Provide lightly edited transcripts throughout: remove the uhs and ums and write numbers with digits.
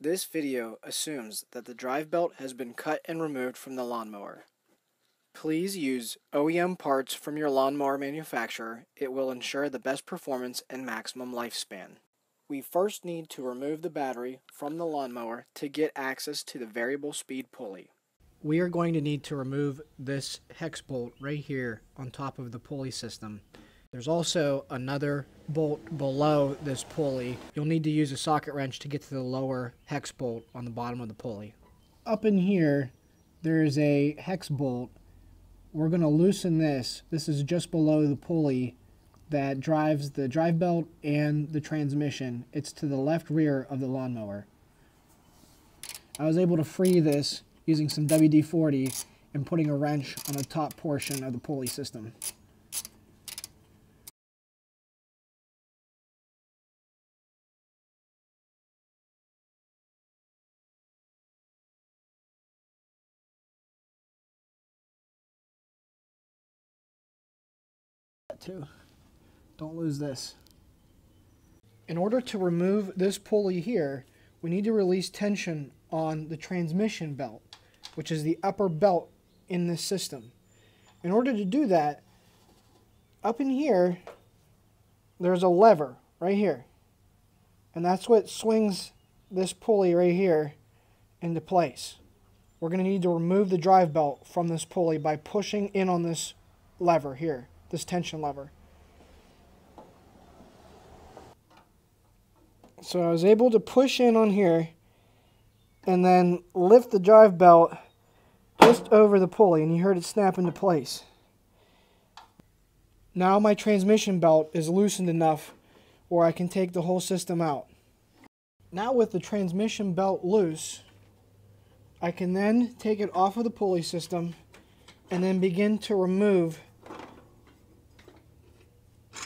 This video assumes that the drive belt has been cut and removed from the lawnmower. Please use OEM parts from your lawnmower manufacturer. It will ensure the best performance and maximum lifespan. We first need to remove the battery from the lawnmower to get access to the variable speed pulley. We are going to need to remove this hex bolt right here on top of the pulley system. There's also another bolt below this pulley. You'll need to use a socket wrench to get to the lower hex bolt on the bottom of the pulley. Up in here, there's a hex bolt. We're going to loosen this. This is just below the pulley that drives the drive belt and the transmission. It's to the left rear of the lawnmower. I was able to free this using some WD-40 and putting a wrench on the top portion of the pulley system. Too. Don't lose this. In order to remove this pulley here, we need to release tension on the transmission belt, which is the upper belt in this system. In order to do that, up in here, there's a lever right here, and that's what swings this pulley right here into place. We're going to need to remove the drive belt from this pulley by pushing in on this lever here. This tension lever. So I was able to push in on here and then lift the drive belt just over the pulley, and you heard it snap into place. Now my transmission belt is loosened enough where I can take the whole system out. Now with the transmission belt loose, I can then take it off of the pulley system and then begin to remove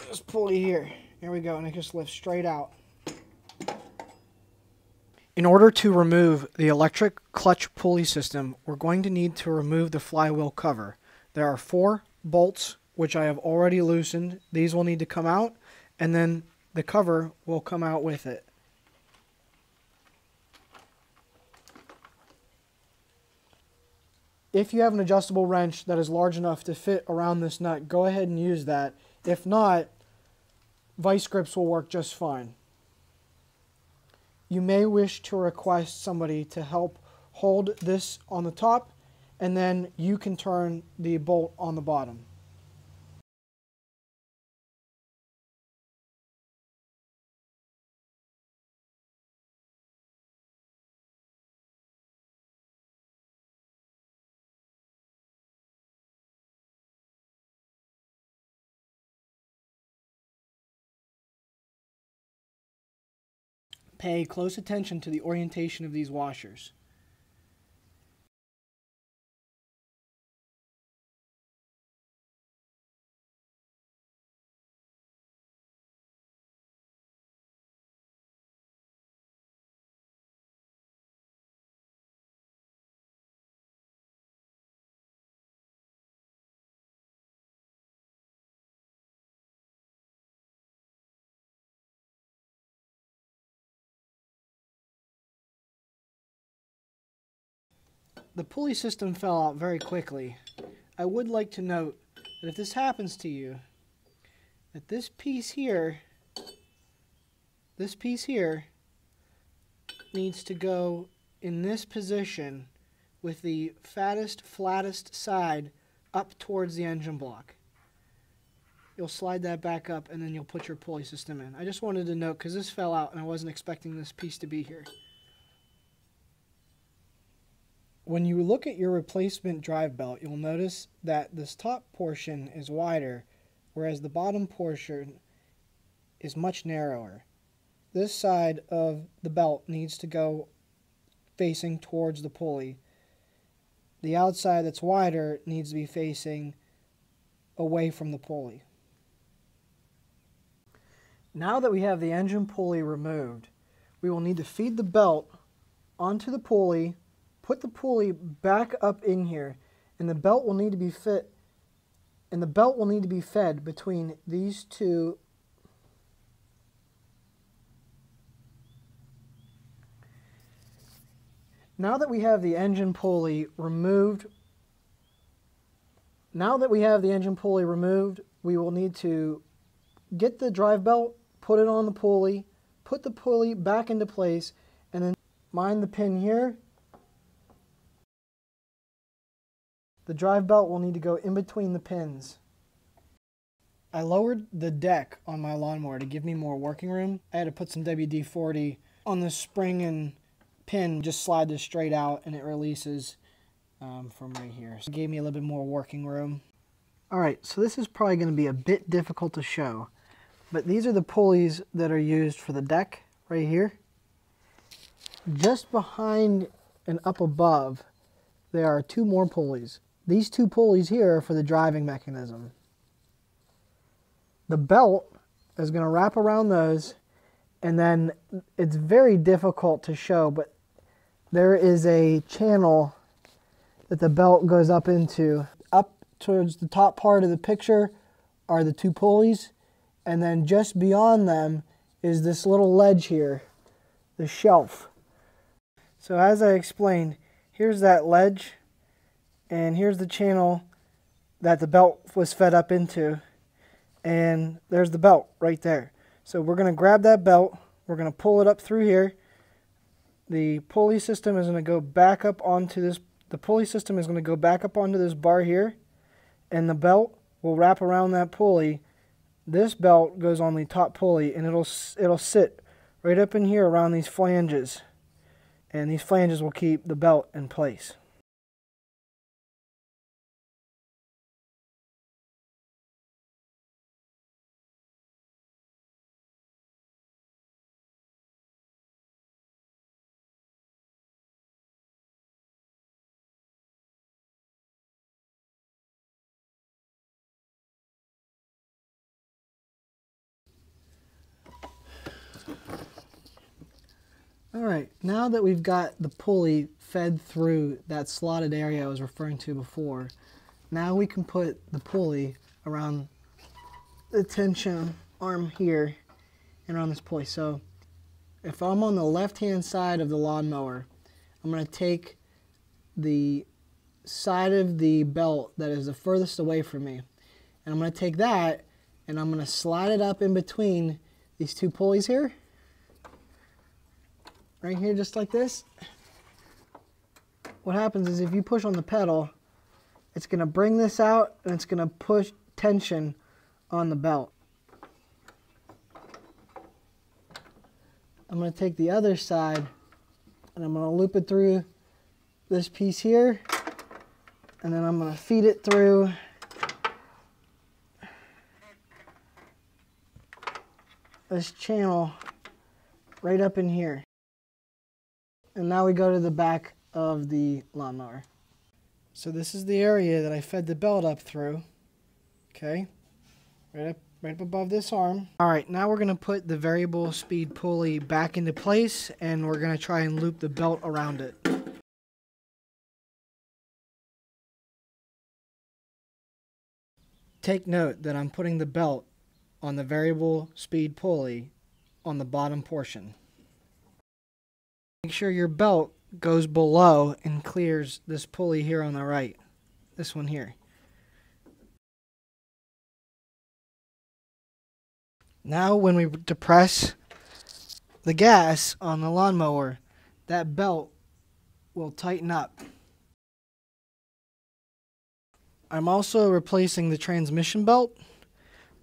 this pulley here. There we go, and it just lifts straight out. In order to remove the electric clutch pulley system, we're going to need to remove the flywheel cover. There are 4 bolts which I have already loosened. These will need to come out, and then the cover will come out with it. If you have an adjustable wrench that is large enough to fit around this nut, go ahead and use that. If not, vice grips will work just fine. You may wish to request somebody to help hold this on the top, and then you can turn the bolt on the bottom. Pay close attention to the orientation of these washers. The pulley system fell out very quickly. I would like to note that if this happens to you, that this piece here needs to go in this position with the fattest, flattest side up towards the engine block. You'll slide that back up and then you'll put your pulley system in. I just wanted to note because this fell out and I wasn't expecting this piece to be here. When you look at your replacement drive belt, you'll notice that this top portion is wider, whereas the bottom portion is much narrower. This side of the belt needs to go facing towards the pulley. The outside that's wider needs to be facing away from the pulley. Now that we have the engine pulley removed, we will need to feed the belt onto the pulley. Put the pulley back up in here, and the belt will need to be fed between these two Now that we have the engine pulley removed, we will need to get the drive belt, put it on the pulley, put the pulley back into place, and then mind the pin here. The drive belt will need to go in between the pins. I lowered the deck on my lawnmower to give me more working room. I had to put some WD-40 on the spring and pin, just slide this straight out and it releases from right here. So it gave me a little bit more working room. Alright, so this is probably going to be a bit difficult to show, but these are the pulleys that are used for the deck right here. Just behind and up above, there are two more pulleys. These two pulleys here are for the driving mechanism. The belt is going to wrap around those, and then it's very difficult to show, but there is a channel that the belt goes up into. Up towards the top part of the picture are the two pulleys, and then just beyond them is this little ledge here, the shelf. So as I explained, here's that ledge, and here's the channel that the belt was fed up into. And there's the belt right there. So we're going to grab that belt, we're going to pull it up through here. The pulley system is going to go back up onto this, the pulley system is going to go back up onto this bar here, and the belt will wrap around that pulley. This belt goes on the top pulley, and it'll sit right up in here around these flanges, and these flanges will keep the belt in place. Alright, now that we've got the pulley fed through that slotted area I was referring to before, now we can put the pulley around the tension arm here and around this pulley. So if I'm on the left-hand side of the lawnmower, I'm going to take the side of the belt that is the furthest away from me, and I'm going to take that and I'm going to slide it up in between these two pulleys here. Right here, just like this. What happens is if you push on the pedal, it's going to bring this out and it's going to push tension on the belt. I'm going to take the other side and I'm going to loop it through this piece here, and then I'm going to feed it through. This channel right up in here. And now we go to the back of the lawnmower. So this is the area that I fed the belt up through. Okay, right up above this arm. All right, now we're going to put the variable speed pulley back into place, and we're going to try and loop the belt around it. Take note that I'm putting the belt on the variable speed pulley on the bottom portion. Make sure your belt goes below and clears this pulley here on the right, this one here. Now when we depress the gas on the lawnmower, that belt will tighten up. I'm also replacing the transmission belt.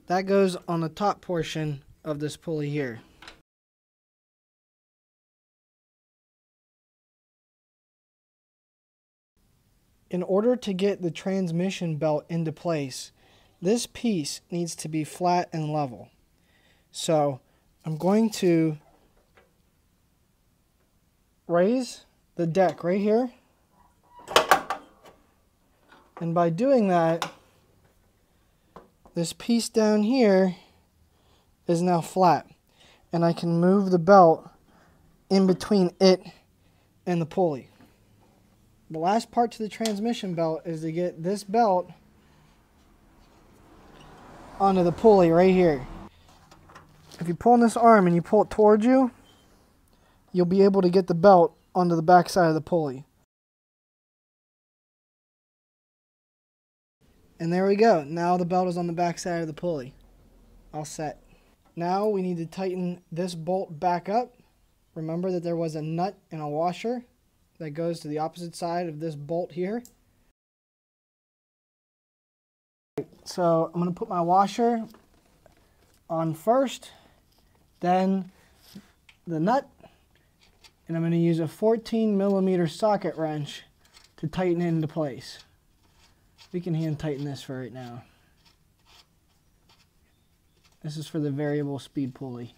That goes on the top portion of this pulley here. In order to get the transmission belt into place, this piece needs to be flat and level. So I'm going to raise the deck right here. And by doing that, this piece down here is now flat. And I can move the belt in between it and the pulley. The last part to the transmission belt is to get this belt onto the pulley right here. If you pull on this arm and you pull it towards you, you'll be able to get the belt onto the back side of the pulley. And there we go. Now the belt is on the back side of the pulley. All set. Now we need to tighten this bolt back up. Remember that there was a nut and a washer that goes to the opposite side of this bolt here. So I'm going to put my washer on first, then the nut, and I'm going to use a 14mm socket wrench to tighten it into place. We can hand tighten this for right now. This is for the variable speed pulley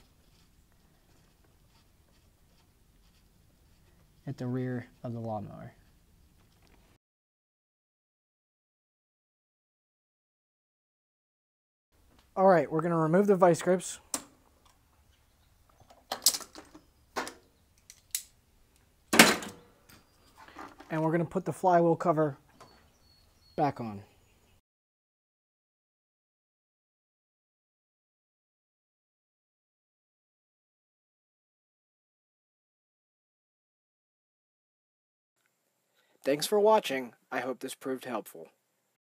at the rear of the lawnmower. All right, we're going to remove the vice grips. And we're going to put the flywheel cover back on. Thanks for watching. I hope this proved helpful.